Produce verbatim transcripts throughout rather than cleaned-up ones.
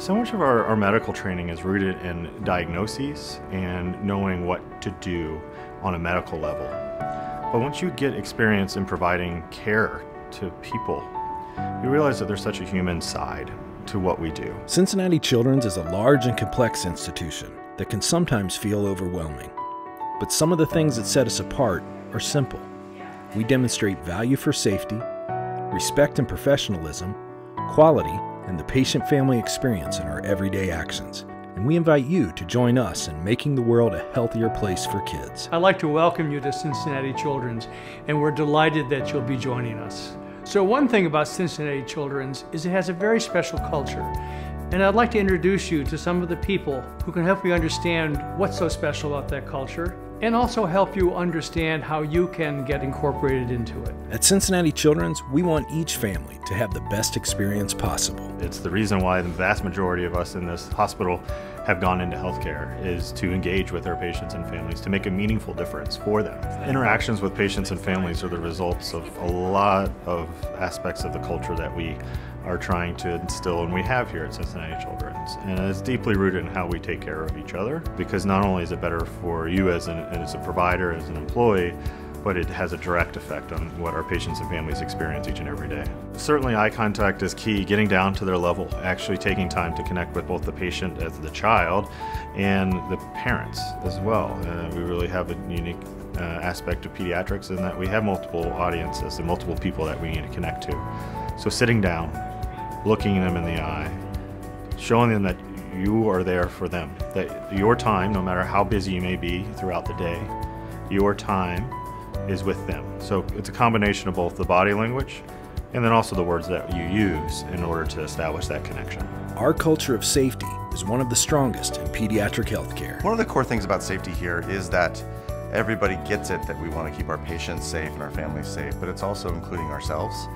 So much of our, our medical training is rooted in diagnoses and knowing what to do on a medical level. But once you get experience in providing care to people, you realize that there's such a human side to what we do. Cincinnati Children's is a large and complex institution that can sometimes feel overwhelming. But some of the things that set us apart are simple. We demonstrate value for safety, respect and professionalism, quality, and the patient-family experience in our everyday actions. And we invite you to join us in making the world a healthier place for kids. I'd like to welcome you to Cincinnati Children's, and we're delighted that you'll be joining us. So one thing about Cincinnati Children's is it has a very special culture, and I'd like to introduce you to some of the people who can help you understand what's so special about that culture, and also help you understand how you can get incorporated into it. At Cincinnati Children's, we want each family to have the best experience possible. It's the reason why the vast majority of us in this hospital have gone into healthcare, is to engage with our patients and families, to make a meaningful difference for them. Interactions with patients and families are the results of a lot of aspects of the culture that we are trying to instill and we have here at Cincinnati Children's. And it's deeply rooted in how we take care of each other, because not only is it better for you as an as a provider, as an employee, but it has a direct effect on what our patients and families experience each and every day. Certainly eye contact is key, getting down to their level, actually taking time to connect with both the patient as the child and the parents as well. Uh, we really have a unique uh, aspect of pediatrics in that we have multiple audiences and multiple people that we need to connect to. So sitting down, looking them in the eye, showing them that you are there for them, that your time, no matter how busy you may be throughout the day, your time is with them. So it's a combination of both the body language and then also the words that you use in order to establish that connection. Our culture of safety is one of the strongest in pediatric healthcare. One of the core things about safety here is that everybody gets it that we want to keep our patients safe and our families safe, but it's also including ourselves.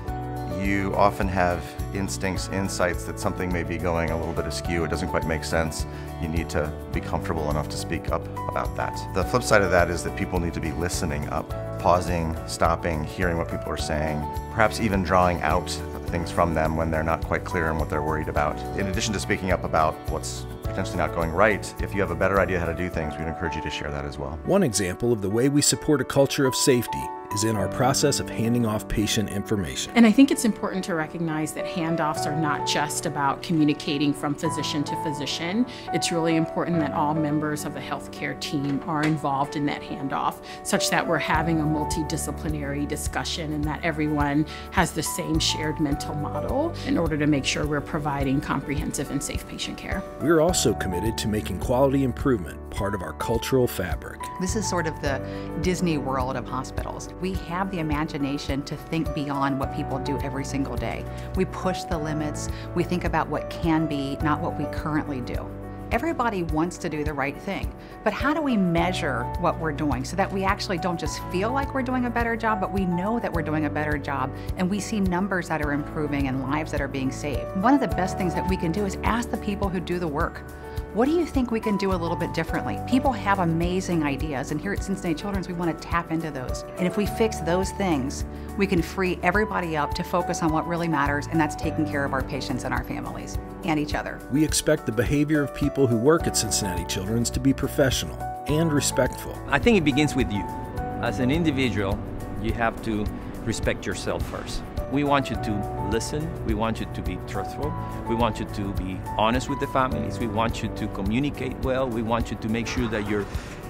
You often have instincts, insights that something may be going a little bit askew, it doesn't quite make sense. You need to be comfortable enough to speak up about that. The flip side of that is that people need to be listening up, pausing, stopping, hearing what people are saying, perhaps even drawing out things from them when they're not quite clear on what they're worried about. In addition to speaking up about what's potentially not going right, if you have a better idea how to do things, we'd encourage you to share that as well. One example of the way we support a culture of safety is in our process of handing off patient information. And I think it's important to recognize that handoffs are not just about communicating from physician to physician. It's really important that all members of the healthcare team are involved in that handoff, such that we're having a multidisciplinary discussion and that everyone has the same shared mental model in order to make sure we're providing comprehensive and safe patient care. We're also committed to making quality improvement part of our cultural fabric. This is sort of the Disney World of hospitals. We have the imagination to think beyond what people do every single day. We push the limits. We think about what can be, not what we currently do. Everybody wants to do the right thing, but how do we measure what we're doing so that we actually don't just feel like we're doing a better job, but we know that we're doing a better job and we see numbers that are improving and lives that are being saved? One of the best things that we can do is ask the people who do the work. What do you think we can do a little bit differently? People have amazing ideas, and here at Cincinnati Children's, we want to tap into those. And if we fix those things, we can free everybody up to focus on what really matters, and that's taking care of our patients and our families and each other. We expect the behavior of people who work at Cincinnati Children's to be professional and respectful. I think it begins with you. As an individual, you have to respect yourself first. We want you to listen, we want you to be truthful, we want you to be honest with the families, we want you to communicate well, we want you to make sure that your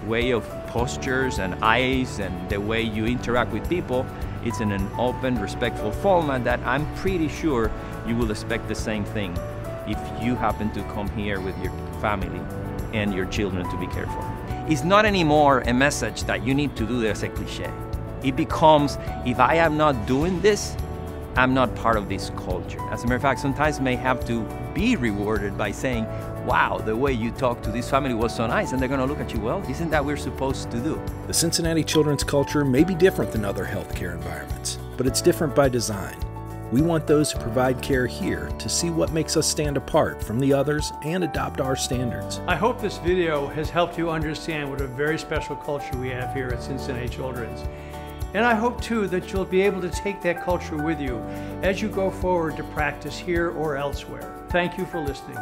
way of postures and eyes and the way you interact with people, it's in an open, respectful format that I'm pretty sure you will expect the same thing if you happen to come here with your family and your children to be cared for. It's not anymore a message that you need to do this as a cliche. It becomes, if I am not doing this, I'm not part of this culture. As a matter of fact, sometimes may have to be rewarded by saying, wow, the way you talked to this family was so nice, and they're gonna look at you, well, isn't that what we're supposed to do? The Cincinnati Children's culture may be different than other healthcare environments, but it's different by design. We want those who provide care here to see what makes us stand apart from the others and adopt our standards. I hope this video has helped you understand what a very special culture we have here at Cincinnati Children's. And I hope too that you'll be able to take that culture with you as you go forward to practice here or elsewhere. Thank you for listening.